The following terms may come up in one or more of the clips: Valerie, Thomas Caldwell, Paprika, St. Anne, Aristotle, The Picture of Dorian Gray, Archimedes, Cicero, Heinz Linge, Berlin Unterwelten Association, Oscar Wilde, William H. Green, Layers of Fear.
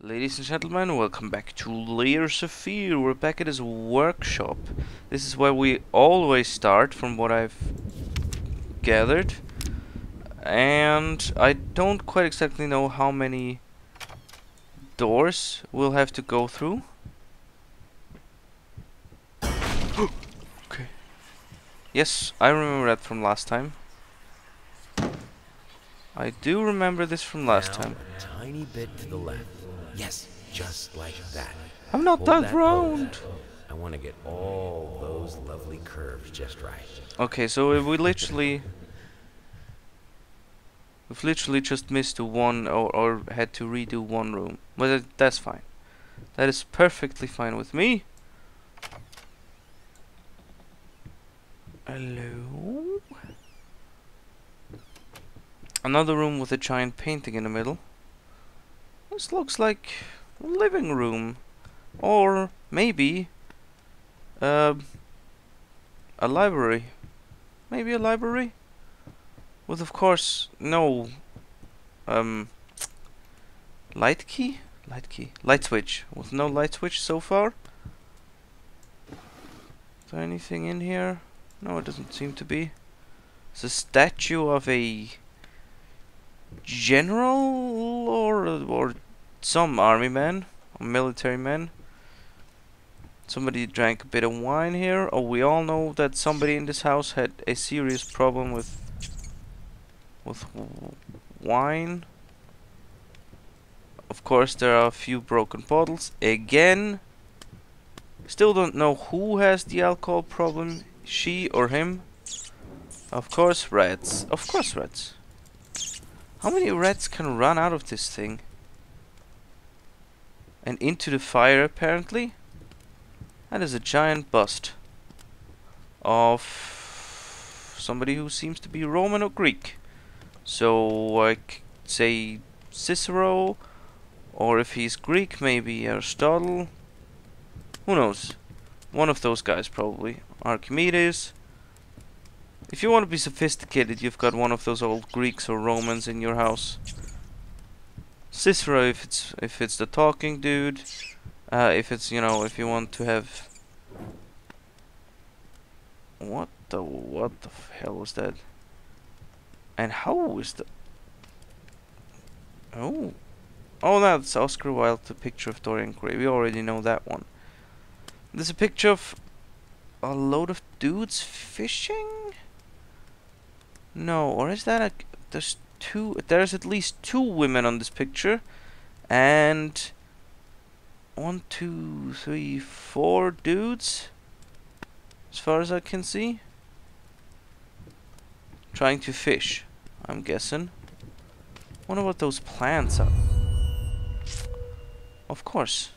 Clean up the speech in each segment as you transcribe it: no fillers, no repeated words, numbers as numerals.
Ladies and gentlemen, welcome back to Layers of Fear. We're back at his workshop. This is where we always start, from what I've gathered. And I don't quite exactly know how many doors we'll have to go through. Okay. Yes, I remember that from last time. I do remember this from last time. A tiny bit to the left. Yes, just like that. I'm not that round. I want to get all those lovely curves just right. Okay, so if we literally, we've literally just missed one or had to redo one room. Well, that's fine. That is perfectly fine with me. Hello. Another room with a giant painting in the middle. This looks like a living room, or maybe a library. Maybe a library with, of course, no light switch. With no light switch so far. Is there anything in here? No, it doesn't seem to be. It's a statue of a general or some army man or military man. Somebody drank a bit of wine here. Oh, we all know that somebody in this house had a serious problem with wine. Of course, there are a few broken bottles again. Still don't know who has the alcohol problem, she or him. Of course, rats. Of course, rats. How many rats can run out of this thing? And into the fire, apparently? That is a giant bust of somebody who seems to be Roman or Greek. So I could say Cicero, or if he's Greek, maybe Aristotle. Who knows? One of those guys, probably. Archimedes. If you want to be sophisticated, you've got one of those old Greeks or Romans in your house. Cicero, if it's the talking dude, if it's, you know, if you want to have, what the hell was that? And how is the? Oh, that's Oscar Wilde, The Picture of Dorian Gray. We already know that one. There's a picture of a load of dudes fishing. No, or is that a... There's two... There's at least two women on this picture. And... 4 dudes. As far as I can see. Trying to fish, I'm guessing. Wonder what those plants are. Of course.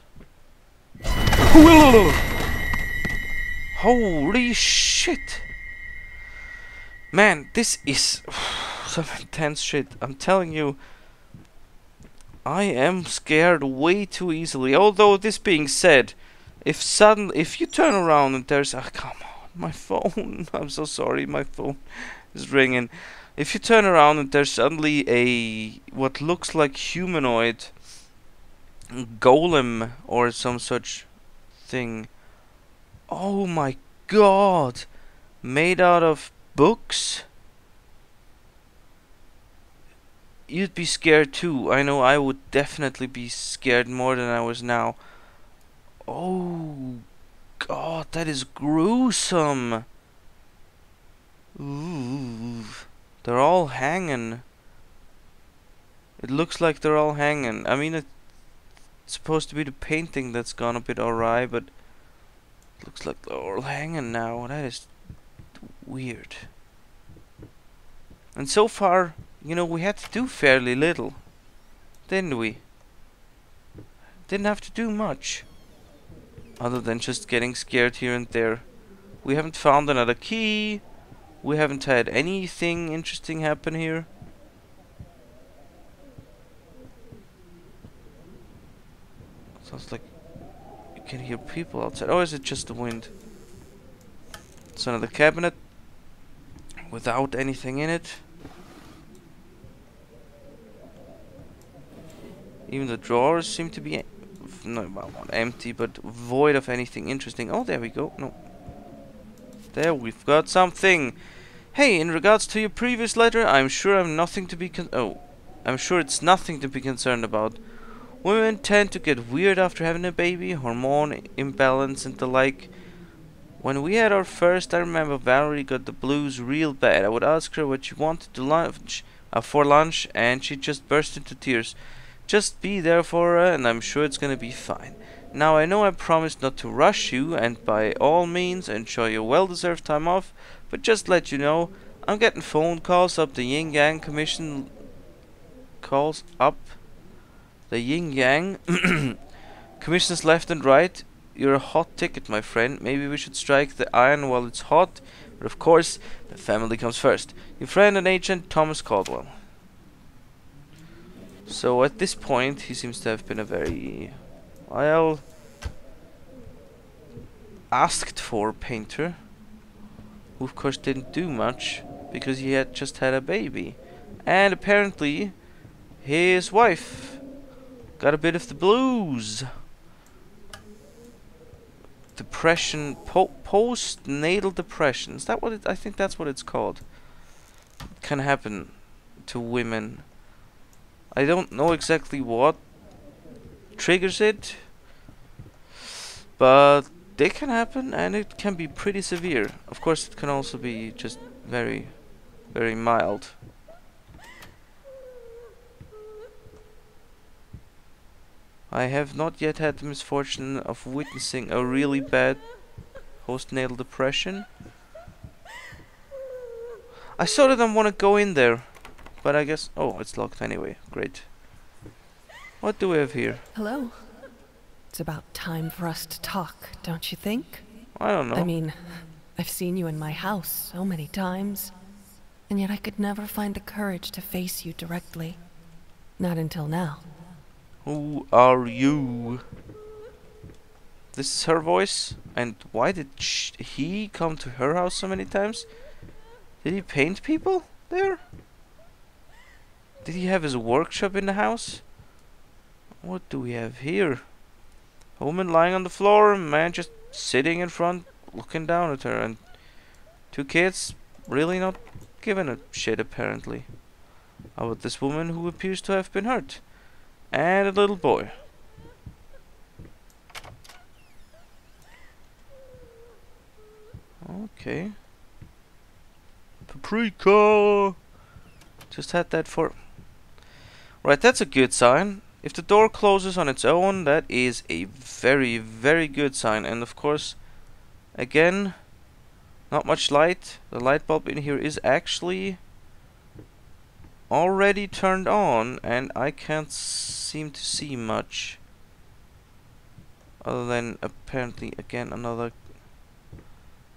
Holy shit! Man, this is some intense shit. I'm telling you, I am scared way too easily. Although, this being said, if you turn around and there's... Oh, come on, my phone. I'm so sorry, my phone is ringing. If you turn around and there's suddenly a... what looks like humanoid golem or some such thing. Oh my god. Made out of... books? You'd be scared too. I know I would definitely be scared more than I was now. Oh god, that is gruesome. Ooh, they're all hanging. It looks like they're all hanging. I mean, it's supposed to be the painting that's gone a bit awry, but it looks like they're all hanging now. That is weird. And so far, you know, we had to do fairly little, didn't we? Didn't have to do much other than just getting scared here and there. We haven't found another key. We haven't had anything interesting happen here. Sounds like you can hear people outside. Or is it just the wind? It's another cabinet without anything in it. Even the drawers seem to be not empty, but void of anything interesting. Oh, there we go. No. There we've got something. Hey, in regards to your previous letter, I'm sure it's nothing to be concerned about. Women tend to get weird after having a baby, hormone imbalance and the like. When we had our first, I remember Valerie got the blues real bad. I would ask her what she wanted to lunch, for lunch, and she just burst into tears. Just be there for her, and I'm sure it's gonna be fine. Now I know I promised not to rush you, and by all means enjoy your well-deserved time off, but just let you know, I'm getting phone calls up the Yin Yang Commission. Calls up the Yin Yang Commissions left and right. You're a hot ticket, my friend. Maybe we should strike the iron while it's hot. But of course, the family comes first. Your friend and agent, Thomas Caldwell. So at this point, he seems to have been a very, well, asked for painter. Who of course didn't do much, because he had just had a baby. And apparently, his wife got a bit of the blues. Depression, postnatal depression. Is that what it, I think that's what it's called. It can happen to women. I don't know exactly what triggers it, but it can happen, and it can be pretty severe. Of course, it can also be just very, very mild. I have not yet had the misfortune of witnessing a really bad postnatal depression. I sort of don't want to go in there, but I guess... Oh, it's locked anyway. Great. What do we have here? Hello. It's about time for us to talk, don't you think? I don't know. I mean, I've seen you in my house so many times, and yet I could never find the courage to face you directly. Not until now. Who are you? This is her voice. And why did he come to her house so many times? Did he paint people there? Did he have his workshop in the house? What do we have here? A woman lying on the floor, a man just sitting in front, looking down at her, and two kids really not giving a shit apparently about this woman who appears to have been hurt. And a little boy. Okay. Paprika! Just had that for... Right, that's a good sign. If the door closes on its own, that is a very, very good sign. And of course, again, not much light. The light bulb in here is actually already turned on, and I can't seem to see much other than apparently again another.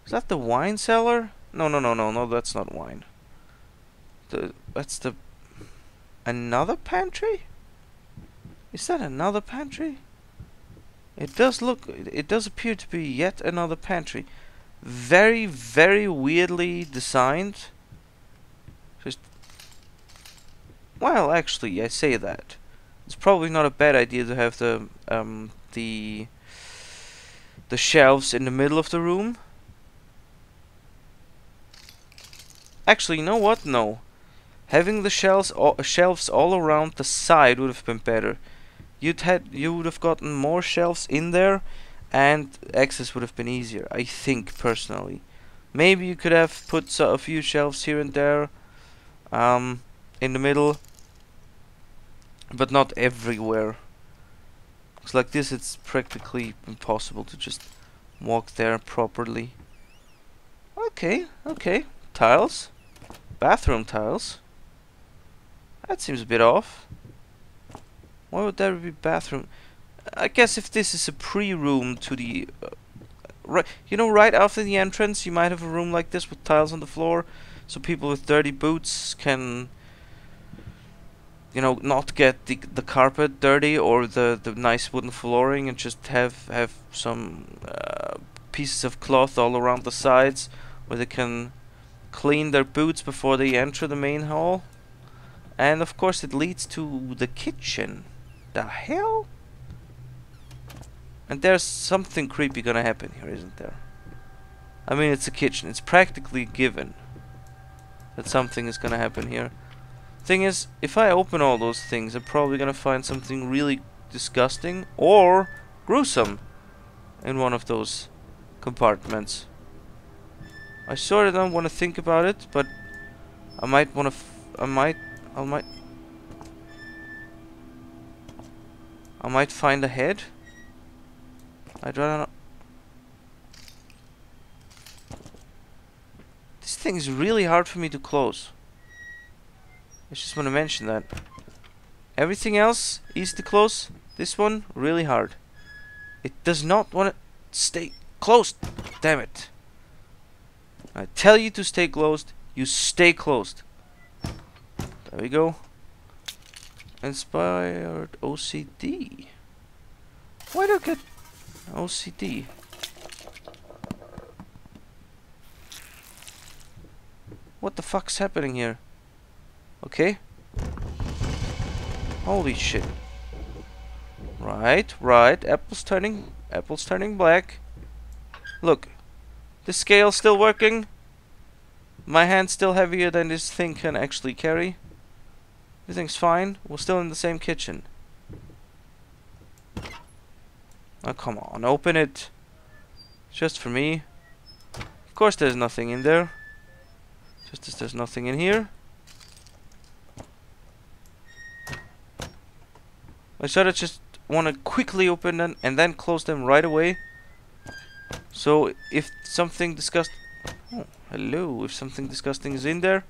Is that the wine cellar? No, that's not wine. That's another pantry? Is that another pantry? It does appear to be yet another pantry. Very, very weirdly designed. Just, well, actually, I say that. It's probably not a bad idea to have the shelves in the middle of the room. Actually, you know what? No. Having the shelves all around the side would have been better. You would have gotten more shelves in there, and access would have been easier, I think, personally. Maybe you could have put a few shelves here and there, in the middle, but not everywhere. It's like this, it's practically impossible to just walk there properly. Okay. Tiles. Bathroom tiles. That seems a bit off. Why would there be bathroom? I guess if this is a pre-room to the... right, you know, right after the entrance, you might have a room like this with tiles on the floor, so people with dirty boots can... you know, not get the carpet dirty or the nice wooden flooring, and just have some pieces of cloth all around the sides where they can clean their boots before they enter the main hall. And of course it leads to the kitchen. the hell? And there's something creepy gonna happen here, isn't there? I mean, it's a kitchen. It's practically given that something is gonna happen here. Thing is, if I open all those things, I'm probably gonna find something really disgusting or gruesome in one of those compartments. I sort of don't want to think about it, but I might want to. I might find a head. I'd rather not. This thing is really hard for me to close. I just want to mention that. Everything else easy to close. This one really hard. It does not want to stay closed. Damn it! I tell you to stay closed. You stay closed. There we go. Inspired OCD. Why do I get OCD? What the fuck's happening here? Okay. Holy shit. Right, right. Apple's turning black. Look. The scale's still working. My hand's still heavier than this thing can actually carry. This thing's fine. We're still in the same kitchen. Oh, come on. Open it. Just for me. Of course there's nothing in there. Just as there's nothing in here. I sort of just want to quickly open them and then close them right away. So if something disgusting... Oh, hello. If something disgusting is in there,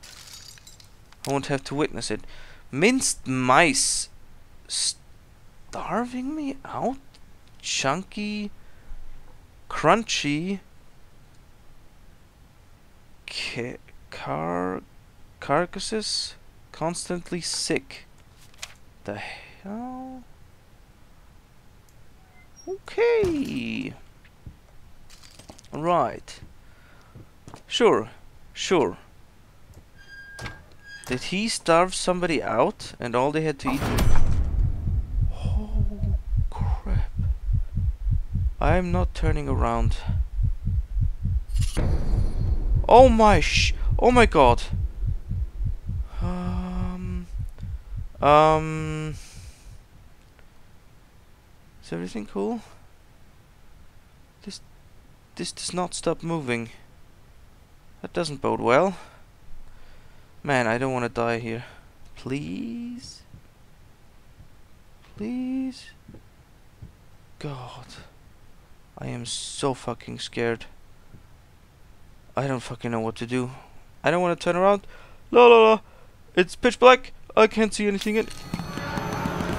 I won't have to witness it. Minced mice starving me out? Chunky, crunchy, carcasses, constantly sick. The hell? Okay. Right. Sure, sure. Did he starve somebody out and all they had to eat? Oh crap. I'm not turning around. Oh my god. Is everything cool? This does not stop moving. That doesn't bode well. Man, I don't want to die here. Please? Please? God. I am so fucking scared. I don't fucking know what to do. I don't want to turn around. La la la. It's pitch black. I can't see anything in...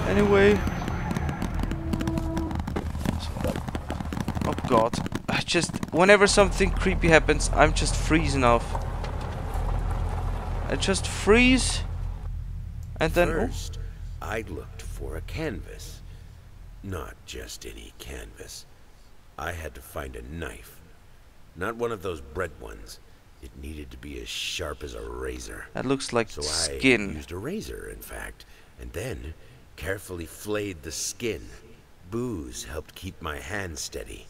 Anyway. Oh god. I just... Whenever something creepy happens, I'm just freezing off. I just freeze, and then... First, I looked for a canvas. Not just any canvas. I had to find a knife. Not one of those bread ones. It needed to be as sharp as a razor. That looks like skin. I used a razor, in fact, and then carefully flayed the skin. Booze helped keep my hand steady.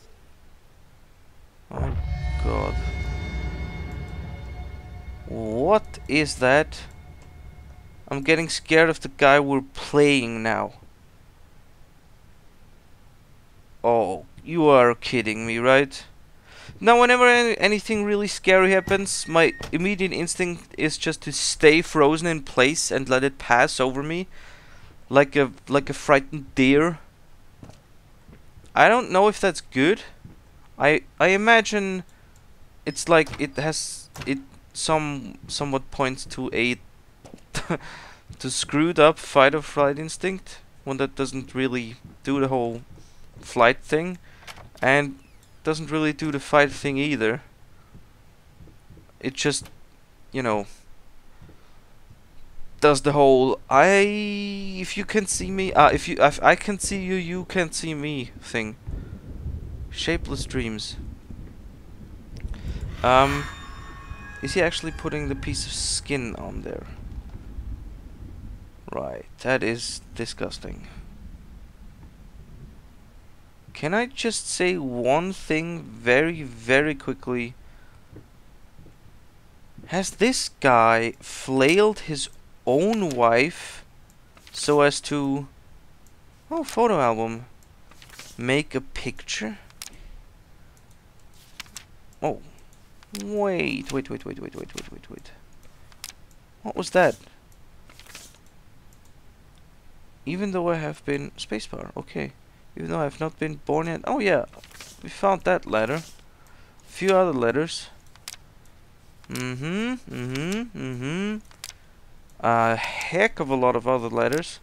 Oh, God. What is that? I'm getting scared of the guy we're playing now. Oh, you are kidding me, right? Now, whenever anything really scary happens, my immediate instinct is just to stay frozen in place and let it pass over me, like a frightened deer. I don't know if that's good. I imagine it's like it has it. Somewhat points to a screwed up fight or flight instinct, one that doesn't really do the whole flight thing and doesn't really do the fight thing either. It just, you know, does the whole if you can see me, if I can see you, you can see me thing. Shapeless dreams. Is he actually putting the piece of skin on there? Right, that is disgusting. Can I just say one thing very, very quickly? Has this guy flailed his own wife so as to... oh, photo album. Make a picture? Oh. Wait. What was that? Even though I have been... spacebar, okay. Even though I have not been born yet. Oh yeah, we found that letter. A few other letters. A heck of a lot of other letters.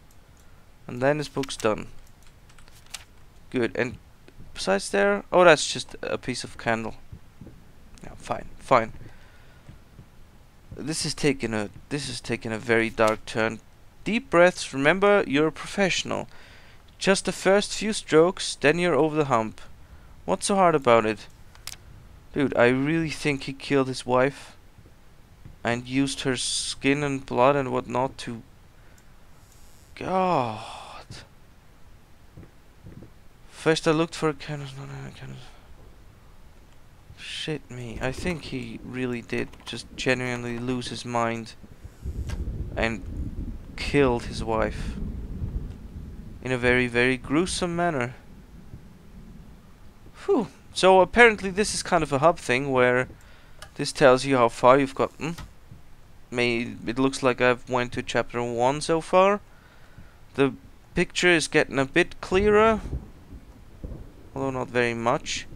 And then this book's done. Good, and besides there... oh, that's just a piece of candle. Yeah, fine, fine. This is taking a very dark turn. Deep breaths, remember you're a professional. Just the first few strokes, then you're over the hump. What's so hard about it? Dude, I really think he killed his wife and used her skin and blood and whatnot to... God. First I looked for a candle. No. Shit me. I think he really did just genuinely lose his mind and killed his wife in a very, very gruesome manner. Whew. So apparently this is kind of a hub thing where this tells you how far you've gotten. It looks like I've went to chapter 1 so far. The picture is getting a bit clearer, although not very much.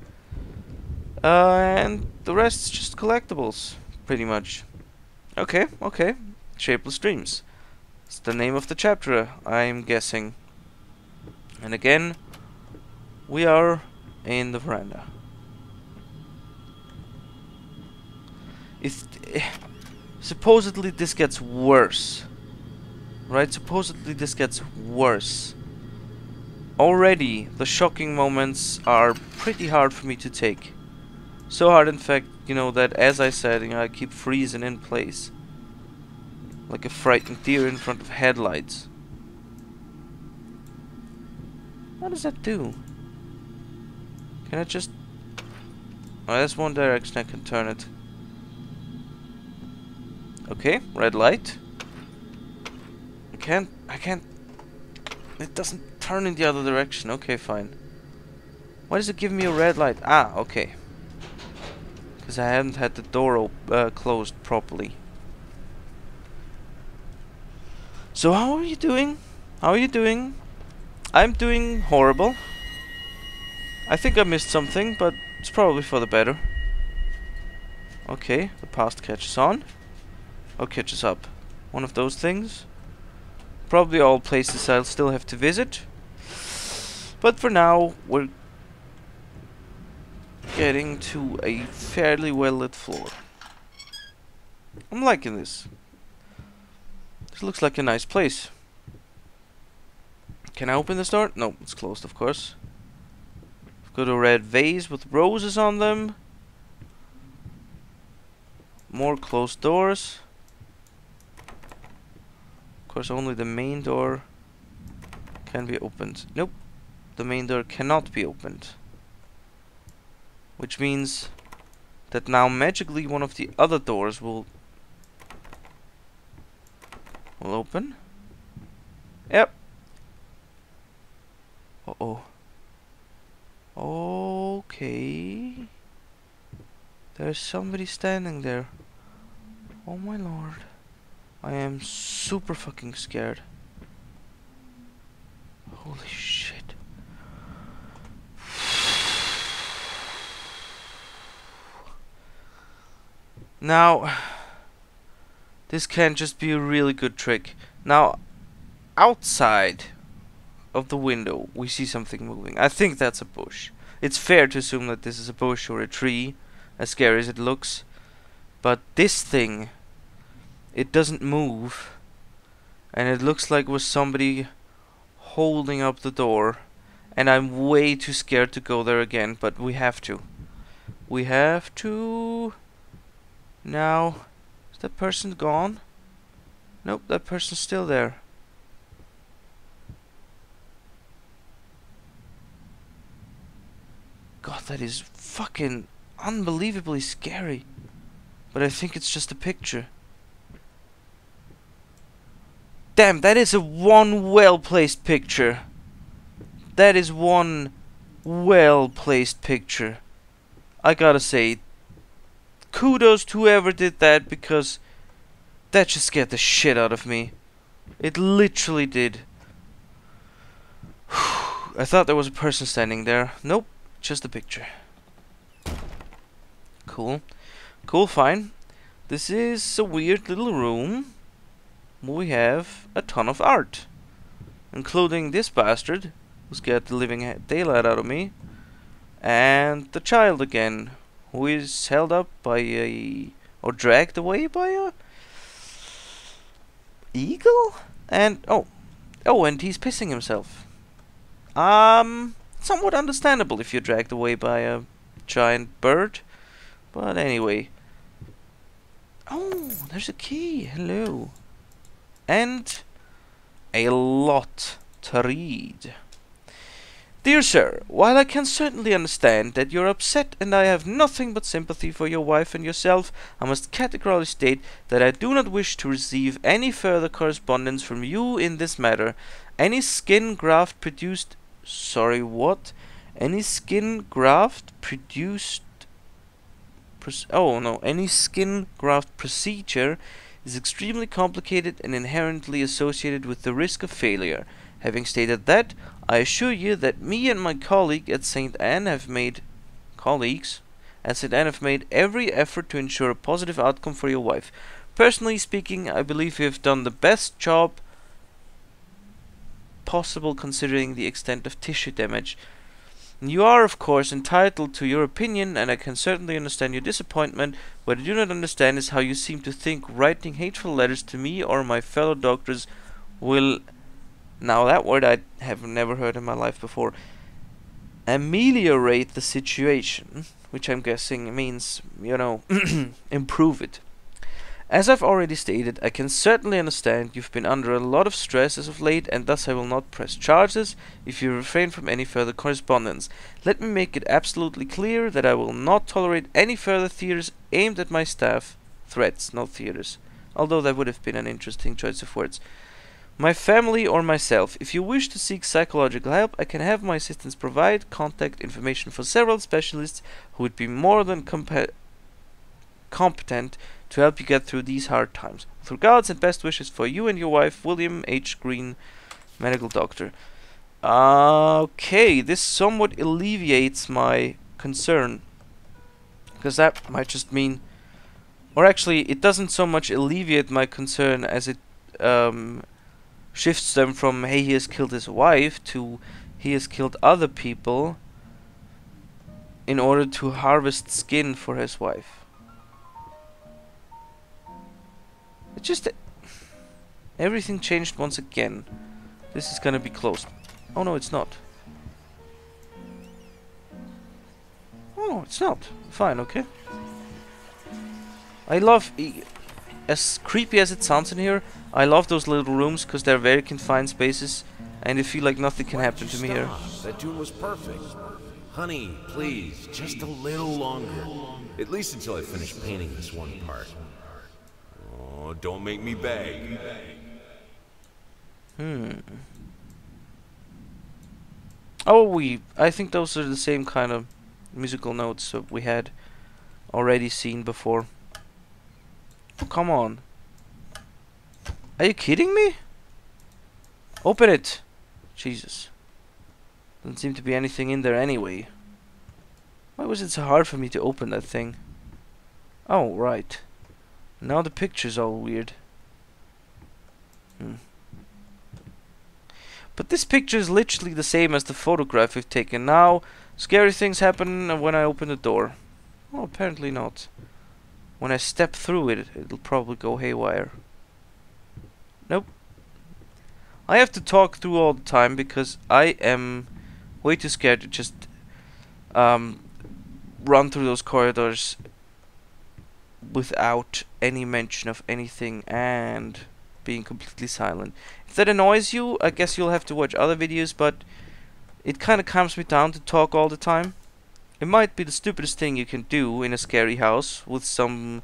And the rest's just collectibles, pretty much. Okay, okay. Shapeless Dreams. It's the name of the chapter, I'm guessing. And again, we are in the veranda. Supposedly this gets worse. Right? Supposedly this gets worse. Already, the shocking moments are pretty hard for me to take. So hard, in fact, you know, that as I said, you know, I keep freezing in place. Like a frightened deer in front of headlights. What does that do? Can I just... oh, that's one direction I can turn it. Okay, red light. I can't... it doesn't turn in the other direction. Okay, fine. Why does it give me a red light? Ah, okay. Because I hadn't had the door closed properly. So how are you doing? How are you doing? I'm doing horrible. I think I missed something, but it's probably for the better. Okay, the past catches on. Or catches up. One of those things. Probably all places I'll still have to visit. But for now, we're getting to a fairly well-lit floor. I'm liking this. This looks like a nice place. Can I open this door? No, it's closed, of course. I've got a red vase with roses on them. More closed doors. Only the main door can be opened. Nope, the main door cannot be opened, which means that now magically one of the other doors will open. Yep. Uh-oh. Okay. There's somebody standing there. Oh my lord. I am super fucking scared. Holy shit. Now, this can just be a really good trick. Now, outside of the window, we see something moving. I think that's a bush. It's fair to assume that this is a bush or a tree, as scary as it looks. But this thing... it doesn't move, and it looks like it was somebody holding up the door, and I'm way too scared to go there again, but we have to. We have to... now... is that person gone? Nope, that person's still there. God, that is fucking unbelievably scary. But I think it's just a picture. Damn, that is one well-placed picture. That is one well-placed picture. I gotta say, kudos to whoever did that, because that just scared the shit out of me. It literally did. I thought there was a person standing there. Nope, just a picture. Cool. Cool, fine. This is a weird little room. We have a ton of art, including this bastard who scared the living daylight out of me, and the child again, who is held up by a... or dragged away by a... eagle? And... oh, and he's pissing himself. Somewhat understandable if you're dragged away by a giant bird. But anyway. Oh, there's a key. Hello. And a lot to read. Dear sir, while I can certainly understand that you're upset and I have nothing but sympathy for your wife and yourself, I must categorically state that I do not wish to receive any further correspondence from you in this matter. Any skin graft produced... Sorry, what? Any skin graft produced... Any skin graft procedure is extremely complicated and inherently associated with the risk of failure. Having stated that, I assure you that me and my colleague at St. Anne have made... Colleagues? At St. Anne have made every effort to ensure a positive outcome for your wife. Personally speaking, I believe we have done the best job possible considering the extent of tissue damage. You are, of course, entitled to your opinion, and I can certainly understand your disappointment. What I do not understand is how you seem to think writing hateful letters to me or my fellow doctors will... Now that word I have never heard in my life before. Ameliorate the situation, which I'm guessing means, you know, improve it. As I've already stated, I can certainly understand you've been under a lot of stress as of late, and thus I will not press charges if you refrain from any further correspondence. Let me make it absolutely clear that I will not tolerate any further theaters aimed at my staff. Threats, not theaters. Although that would have been an interesting choice of words. My family or myself. If you wish to seek psychological help, I can have my assistants provide contact information for several specialists who would be more than competent to help you get through these hard times. With regards and best wishes for you and your wife, William H. Green, medical doctor. Okay, this somewhat alleviates my concern, because that might just mean... Or actually, it doesn't so much alleviate my concern as it shifts them from, hey, he has killed his wife, to he has killed other people in order to harvest skin for his wife. It just... Everything changed once again. This is gonna be closed. Oh no, it's not. Oh, it's not. Fine, okay. I love... As creepy as it sounds in here, I love those little rooms because they're very confined spaces and I feel like nothing can happen to me here. That tune was perfect. Honey, please, just a little longer. At least until I finish painting this one part. Oh, don't make me beg. I think those are the same kind of musical notes that we had already seen before. Oh, come on. Are you kidding me? Open it. Jesus. Doesn't seem to be anything in there anyway. Why was it so hard for me to open that thing? Oh, right. Now the picture's all weird. But this picture is literally the same as the photograph we've taken. Now, scary things happen when I open the door. Oh, apparently not. When I step through it, it'll probably go haywire. Nope. I have to talk through all the time because I am way too scared to just run through those corridors without any mention of anything and being completely silent. If that annoys you, I guess you'll have to watch other videos, but it kind of calms me down to talk all the time. It might be the stupidest thing you can do in a scary house with some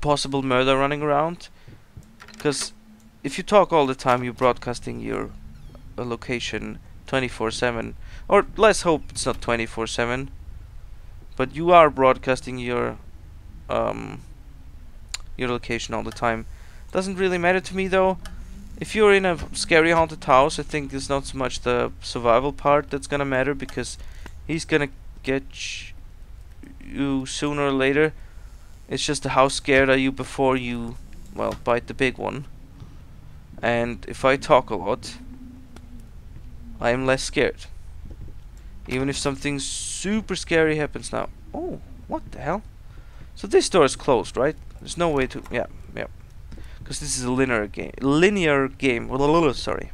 possible murder running around, because if you talk all the time, you're broadcasting your location 24/7, or let's hope it's not 24/7, but you are broadcasting your location all the time. Doesn't really matter to me though. If you're in a scary haunted house, I think it's not so much the survival part that's gonna matter, because he's gonna get you sooner or later. It's just how scared are you before you, well, bite the big one. And if I talk a lot, I am less scared, even if something super scary happens now. Oh, what the hell? So this door is closed, right? There's no way to, yeah. Because this is a linear game. Sorry.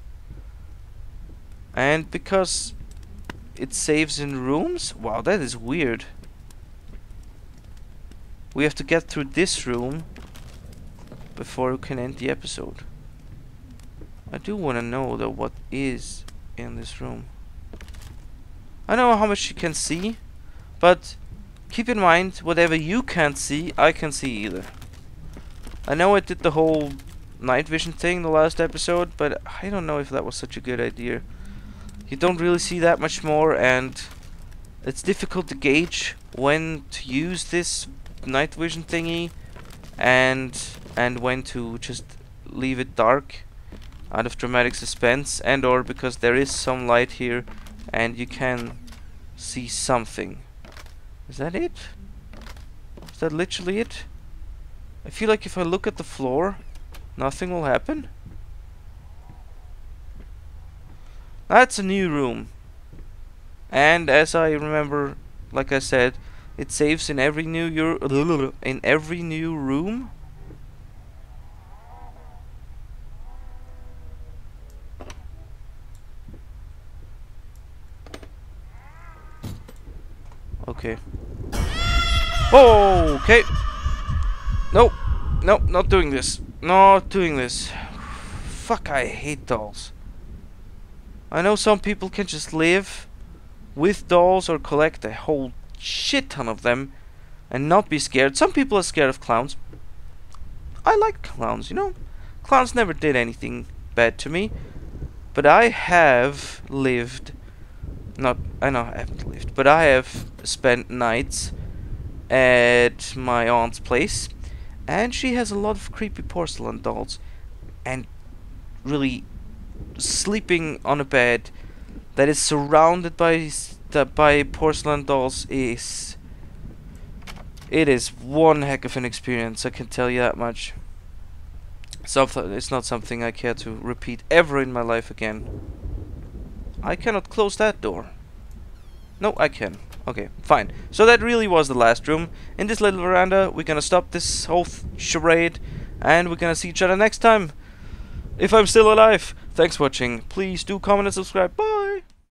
And because it saves in rooms. Wow, that is weird. We have to get through this room before we can end the episode. I do want to know though what is in this room. I know how much you can see, but keep in mind, whatever you can't see, I can see either. I know I did the whole night vision thing the last episode, but I don't know if that was such a good idea. You don't really see that much more, and it's difficult to gauge when to use this night vision thingy and when to just leave it dark out of dramatic suspense, and or because there is some light here and you can see something. Is that it? Is that literally it? I feel like if I look at the floor, nothing will happen. That's a new room, and as I remember, like I said, it saves in every new room. Okay. Oh, okay. Nope. Nope, not doing this. Not doing this. Fuck, I hate dolls. I know some people can just live with dolls or collect a whole shit ton of them and not be scared. Some people are scared of clowns. I like clowns, you know. Clowns never did anything bad to me. But I have lived... I haven't lived, but I have spent nights at my aunt's place, and she has a lot of creepy porcelain dolls, and really sleeping on a bed that is surrounded by porcelain dolls is one heck of an experience, I can tell you that much. It's not something I care to repeat ever in my life again. I cannot close that door. No, I can. Okay, fine. So that really was the last room. In this little veranda, we're gonna stop this whole charade, and we're gonna see each other next time. If I'm still alive. Thanks for watching. Please do comment and subscribe. Bye!